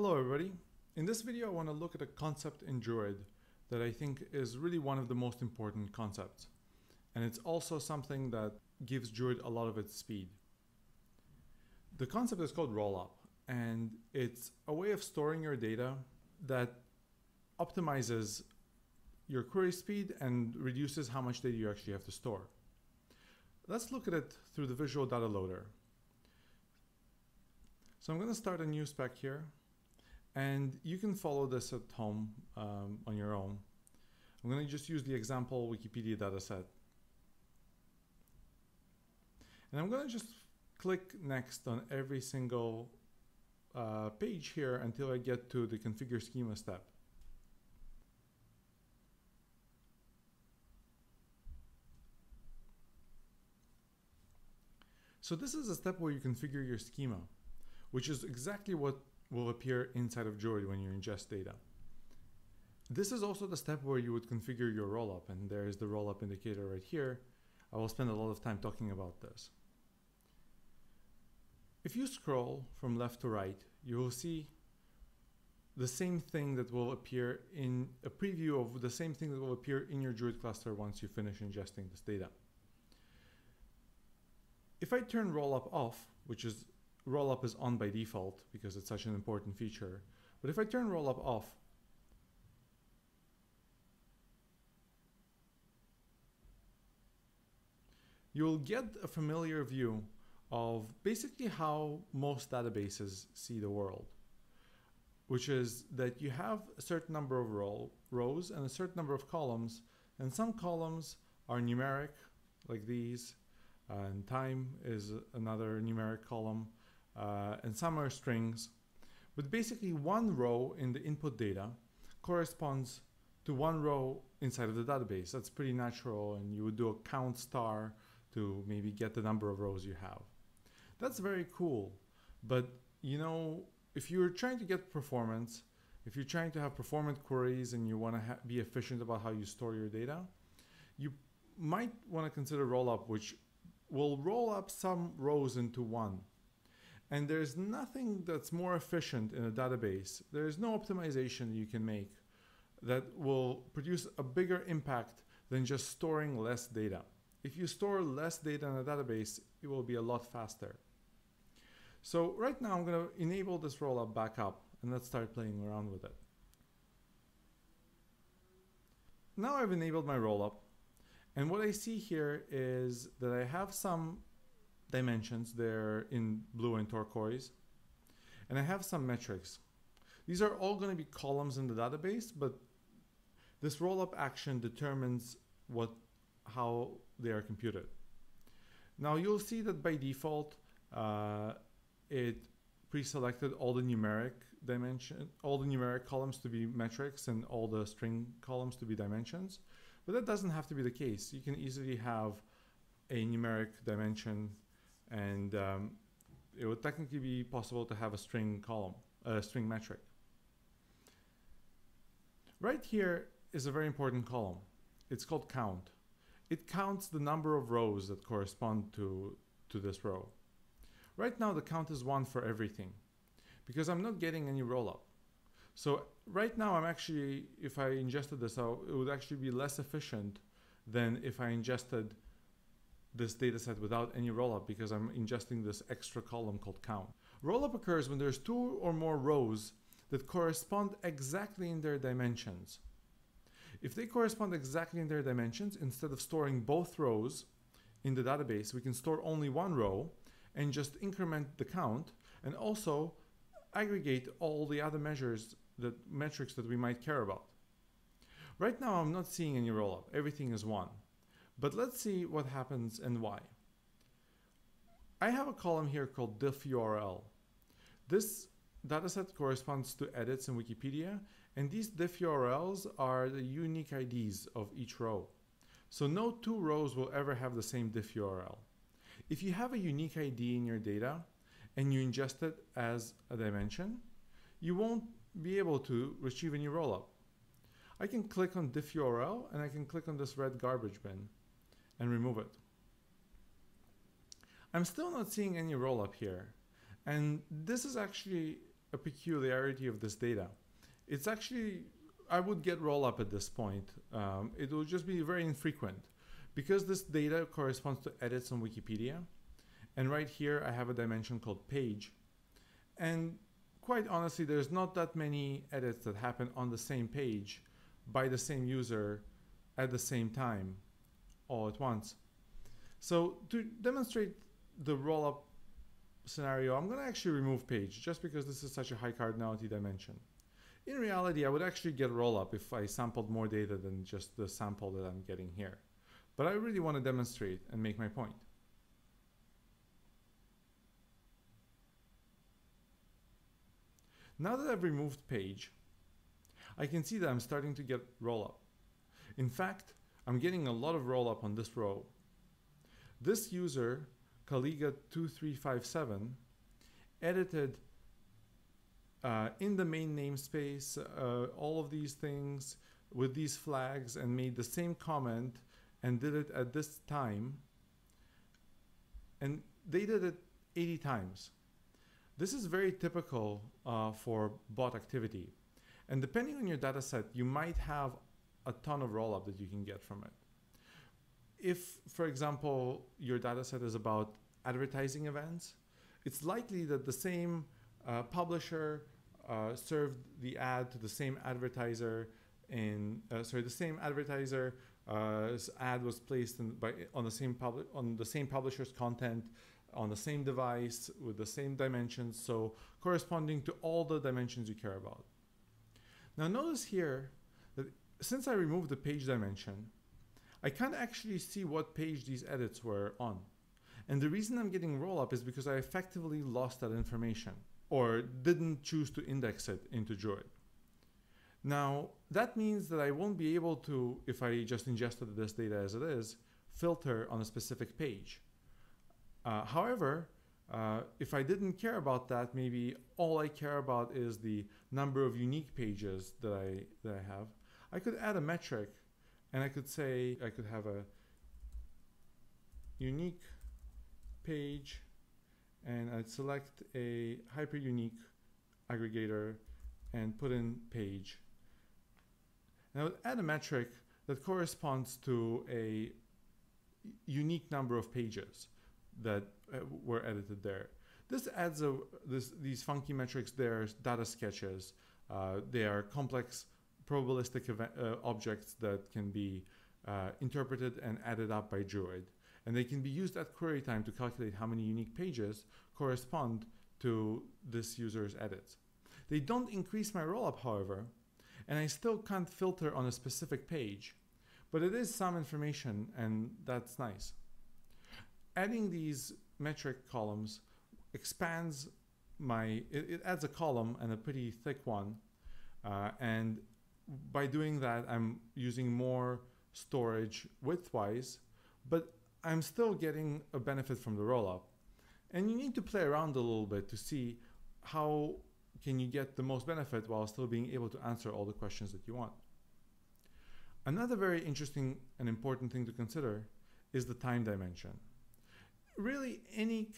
Hello everybody. In this video I want to look at a concept in Druid that I think is really one of the most important concepts, and it's also something that gives Druid a lot of its speed. The concept is called rollup, and it's a way of storing your data that optimizes your query speed and reduces how much data you actually have to store. Let's look at it through the visual data loader. So I'm going to start a new spec here. And you can follow this at home on your own. I'm going to just use the example Wikipedia dataset. And I'm going to just click next on every single page here until I get to the configure schema step. So this is a step where you configure your schema, which is exactly what will appear inside of Druid when you ingest data. This is also the step where you would configure your rollup, and there is the rollup indicator right here. I will spend a lot of time talking about this. If you scroll from left to right, you will see the same thing that will appear in a preview of the same thing that will appear in your Druid cluster once you finish ingesting this data. If I turn rollup off, which is rollup is on by default because it's such an important feature. But if I turn rollup off, you'll get a familiar view of basically how most databases see the world, which is that you have a certain number of rows and a certain number of columns, and some columns are numeric, like these, and time is another numeric column. And some are strings, but basically one row in the input data corresponds to one row inside of the database. That's pretty natural, and you would do a count star to maybe get the number of rows you have. That's very cool, but you know, if you're trying to get performance, if you're trying to have performant queries and you want to be efficient about how you store your data, you might want to consider rollup, which will roll up some rows into one. And there's nothing that's more efficient in a database. There's no optimization you can make that will produce a bigger impact than just storing less data. If you store less data in a database, it will be a lot faster. So right now I'm going to enable this rollup back up, and let's start playing around with it. Now I've enabled my rollup, and what I see here is that I have some dimensions, they're in blue and turquoise, and I have some metrics. These are all going to be columns in the database, but this rollup action determines how they are computed. Now you'll see that by default it pre-selected all the numeric columns to be metrics and all the string columns to be dimensions, but that doesn't have to be the case. You can easily have a numeric dimension, and it would technically be possible to have a string column, a string metric. Right here is a very important column. It's called count. It counts the number of rows that correspond to this row. Right now the count is 1 for everything because I'm not getting any rollup. So right now I'm actually, if I ingested this out, it would actually be less efficient than if I ingested this data set without any rollup, because I'm ingesting this extra column called count. Rollup occurs when there's 2 or more rows that correspond exactly in their dimensions. If they correspond exactly in their dimensions, instead of storing both rows in the database, we can store only one row and just increment the count, and also aggregate all the other metrics that we might care about. Right now I'm not seeing any rollup, everything is 1. But let's see what happens and why. I have a column here called diff URL. This dataset corresponds to edits in Wikipedia, and these diff URLs are the unique IDs of each row. So no two rows will ever have the same diff URL. If you have a unique ID in your data and you ingest it as a dimension, you won't be able to retrieve any rollup. I can click on diff URL, and I can click on this red garbage bin and remove it. I'm still not seeing any rollup here, and this is actually a peculiarity of this data. It's actually, I would get roll up at this point. It will just be very infrequent because this data corresponds to edits on Wikipedia. And right here, I have a dimension called page. And quite honestly, there's not that many edits that happen on the same page by the same user at the same time all at once. So to demonstrate the roll up scenario, I'm going to actually remove page just because this is such a high cardinality dimension. In reality, I would actually get roll up if I sampled more data than just the sample that I'm getting here. But I really want to demonstrate and make my point. Now that I've removed page, I can see that I'm starting to get roll up. In fact, I'm getting a lot of roll up on this row. This user, Caliga2357, edited in the main namespace all of these things with these flags and made the same comment and did it at this time. And they did it 80 times. This is very typical for bot activity. And depending on your data set, you might have a ton of roll up that you can get from it. If, for example, your data set is about advertising events, it's likely that the same publisher served the ad to the same advertiser, and the same advertiser's ad was placed on the same publisher's content on the same device with the same dimensions, so corresponding to all the dimensions you care about. Now notice here that since I removed the page dimension, I can't actually see what page these edits were on. And the reason I'm getting roll up is because I effectively lost that information or didn't choose to index it into Druid. Now, that means that I won't be able to, if I just ingested this data as it is, filter on a specific page. However, if I didn't care about that, maybe all I care about is the number of unique pages that I have. I could add a metric and I could say I could have a unique page and I'd select a hyper unique aggregator and put in page. And I would add a metric that corresponds to a unique number of pages that were edited there. This adds these funky metrics. They're data sketches. They are complex probabilistic objects that can be interpreted and added up by Druid. And they can be used at query time to calculate how many unique pages correspond to this user's edits. They don't increase my rollup, however, and I still can't filter on a specific page, but it is some information, and that's nice. Adding these metric columns expands it adds a column and a pretty thick one, and by doing that, I'm using more storage width-wise, but I'm still getting a benefit from the rollup. And you need to play around a little bit to see how can you get the most benefit while still being able to answer all the questions that you want. Another very interesting and important thing to consider is the time dimension. Really, any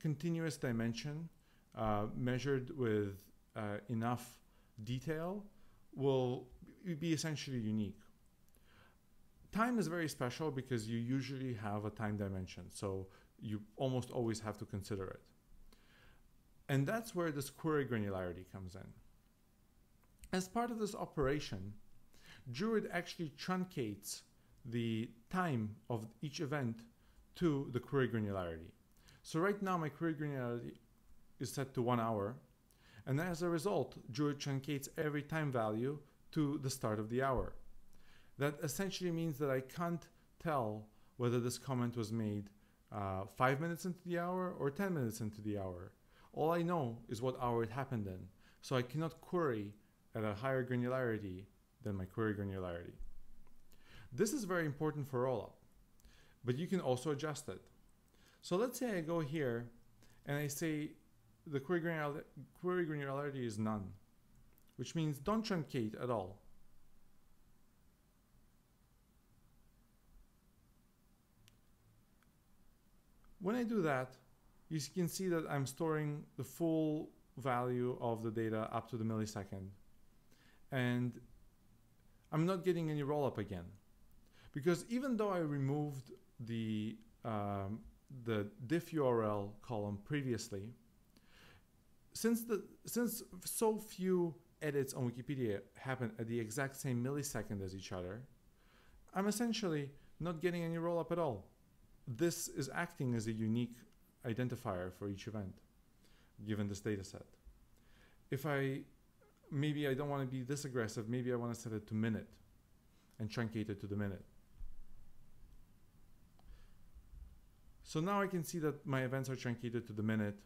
continuous dimension measured with enough detail will be essentially unique. Time is very special because you usually have a time dimension, so you almost always have to consider it. And that's where this query granularity comes in. As part of this operation, Druid actually truncates the time of each event to the query granularity. So right now my query granularity is set to 1 hour, and as a result, Druid truncates every time value to the start of the hour. That essentially means that I can't tell whether this comment was made 5 minutes into the hour or 10 minutes into the hour. All I know is what hour it happened in, so I cannot query at a higher granularity than my query granularity. This is very important for rollup, but you can also adjust it. So let's say I go here and I say the query granularity is none, which means don't truncate at all. When I do that, you can see that I'm storing the full value of the data up to the millisecond. And I'm not getting any rollup again, because even though I removed the diff URL column previously, since so few edits on Wikipedia happen at the exact same millisecond as each other, I'm essentially not getting any rollup at all. This is acting as a unique identifier for each event, given this data set. If maybe I don't want to be this aggressive, maybe I want to set it to minute and truncate it to the minute. So now I can see that my events are truncated to the minute,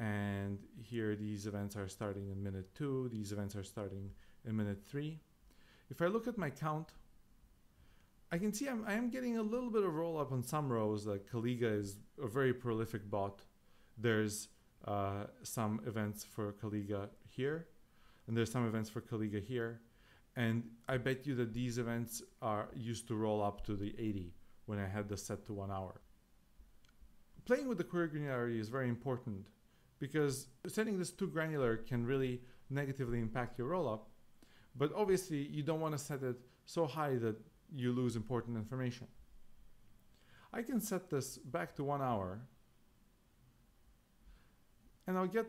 and here these events are starting in minute 2, these events are starting in minute 3. If I look at my count, I can see I am getting a little bit of roll up on some rows. Like Caliga is a very prolific bot. There's some events for Caliga here, and there's some events for Caliga here. And I bet you that these events are used to roll up to the 80 when I had this set to 1 hour. Playing with the query granularity is very important, because setting this too granular can really negatively impact your rollup. But obviously you don't want to set it so high that you lose important information. I can set this back to 1 hour, and I'll get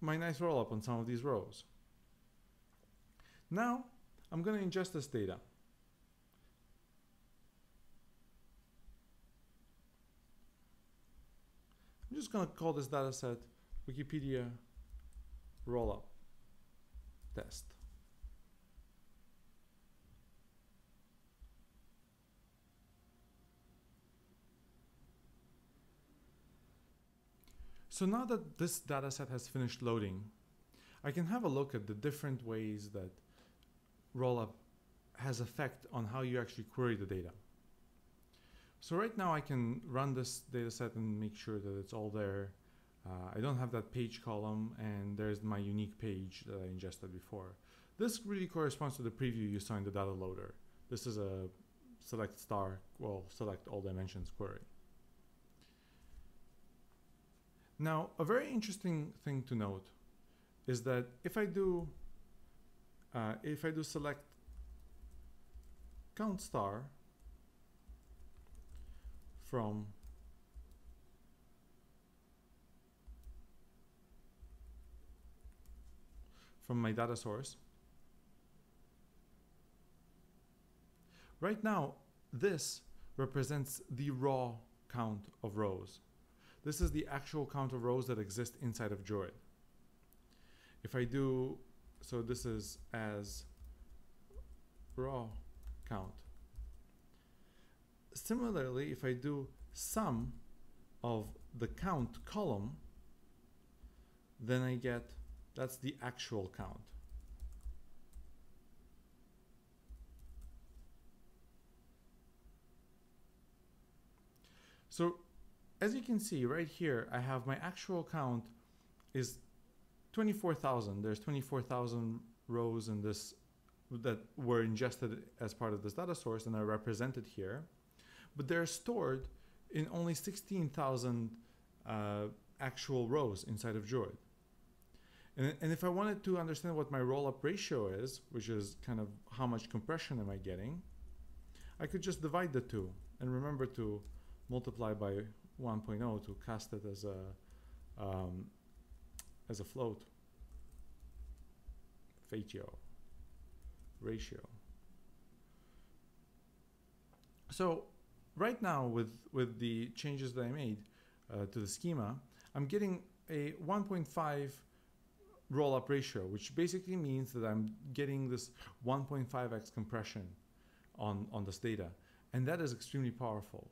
my nice rollup on some of these rows. Now I'm going to ingest this data. I'm just going to call this data set Wikipedia rollup test. So now that this data set has finished loading, I can have a look at the different ways that rollup has effect on how you actually query the data. So right now I can run this data set and make sure that it's all there. I don't have that page column, and there's my unique page that I ingested before. This really corresponds to the preview you saw in the data loader. This is a select star, well, select all dimensions query. Now, a very interesting thing to note is that if I do select count star from my data source. Right now, this represents the raw count of rows. This is the actual count of rows that exist inside of Druid. If I do, so this is as raw count. Similarly, if I do sum of the count column, then I get, that's the actual count. So as you can see right here, I have my actual count is 24,000. There's 24,000 rows in this that were ingested as part of this data source and are represented here, but they're stored in only 16,000 actual rows inside of Druid. And if I wanted to understand what my roll-up ratio is, which is kind of how much compression am I getting, I could just divide the two and remember to multiply by 1.0 to cast it as a float. Fatio, ratio. So right now with the changes that I made to the schema, I'm getting a 1.5 roll-up ratio, which basically means that I'm getting this 1.5x compression on this data. And that is extremely powerful.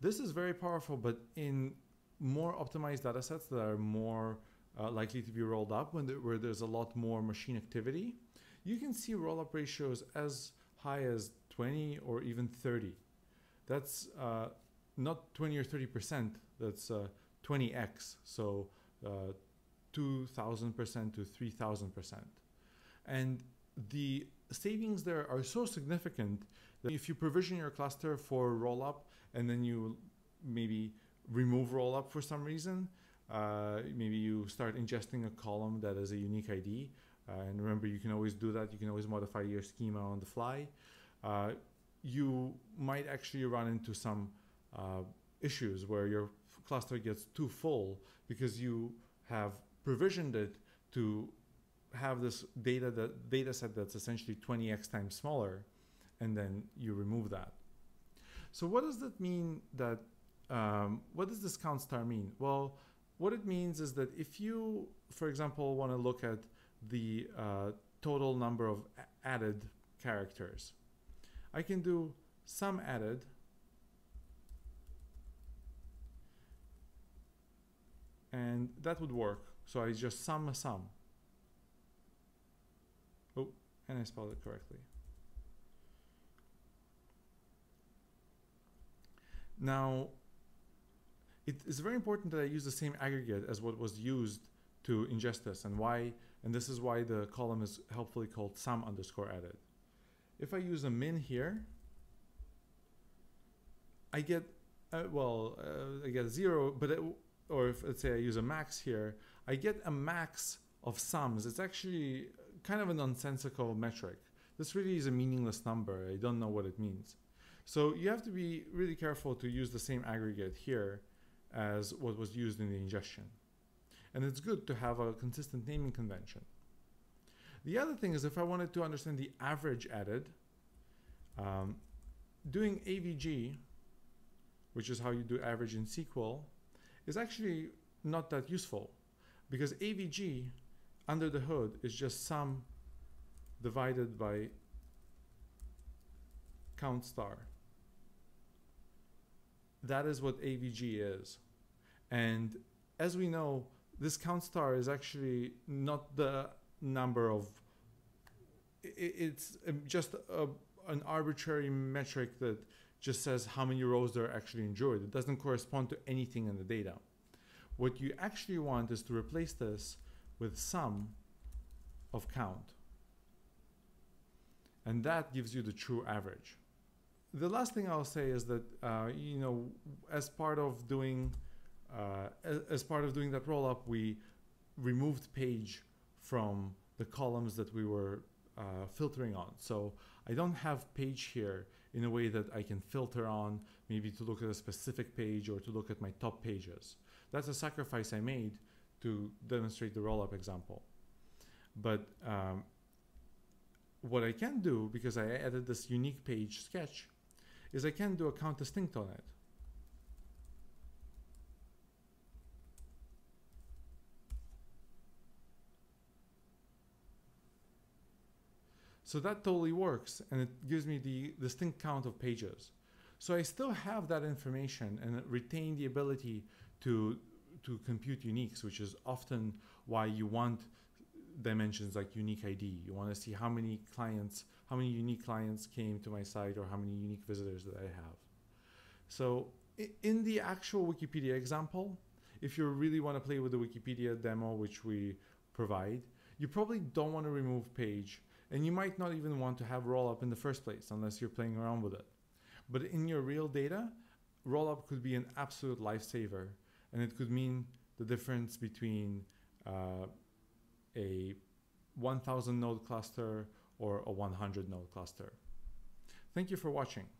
This is very powerful, but in more optimized data sets that are more likely to be rolled up, where there's a lot more machine activity, you can see roll-up ratios as high as 20 or even 30. That's not 20 or 30%, that's 20x, so 2,000% to 3,000%. And the savings there are so significant that if you provision your cluster for rollup and then you maybe remove rollup for some reason, Maybe you start ingesting a column that has a unique ID. And remember, you can always do that. You can always modify your schema on the fly. You might actually run into some issues where your cluster gets too full because you have provisioned it to have this data set that's essentially 20x times smaller, and then you remove that. So what does that mean? That what does this count star mean? Well, what it means is that if you, for example, want to look at the total number of added characters, I can do sum added and that would work. So I just sum a sum. Oh, and I spelled it correctly. Now, it is very important that I use the same aggregate as what was used to ingest this, and why, and this is why the column is helpfully called sum underscore added. If I use a min here, I get, I get zero, but it, or if let's say I use a max here, I get a max of sums. It's actually kind of a nonsensical metric. This really is a meaningless number. I don't know what it means. So you have to be really careful to use the same aggregate here as what was used in the ingestion. And it's good to have a consistent naming convention. The other thing is, if I wanted to understand the average added, doing AVG, which is how you do average in SQL, is actually not that useful, because AVG under the hood is just sum divided by count star. That is what AVG is. And as we know, this count star is actually not the number of, it's just an arbitrary metric that just says how many rows there are actually in Druid. It doesn't correspond to anything in the data. What you actually want is to replace this with sum of count. And that gives you the true average. The last thing I'll say is that, you know, as part of doing that rollup, we removed page from the columns that we were filtering on. So I don't have page here in a way that I can filter on, maybe to look at a specific page or to look at my top pages. That's a sacrifice I made to demonstrate the rollup example. But what I can do, because I added this unique page sketch, is I can do a count distinct on it. So that totally works, and it gives me the distinct count of pages. So I still have that information and retain the ability to compute uniques, which is often why you want dimensions like unique ID. You want to see how many clients, how many unique clients came to my site, or how many unique visitors that I have. So in the actual Wikipedia example, if you really want to play with the Wikipedia demo, which we provide, you probably don't want to remove page. And you might not even want to have rollup in the first place unless you're playing around with it. But in your real data, rollup could be an absolute lifesaver, and it could mean the difference between a 1,000 node cluster or a 100 node cluster. Thank you for watching.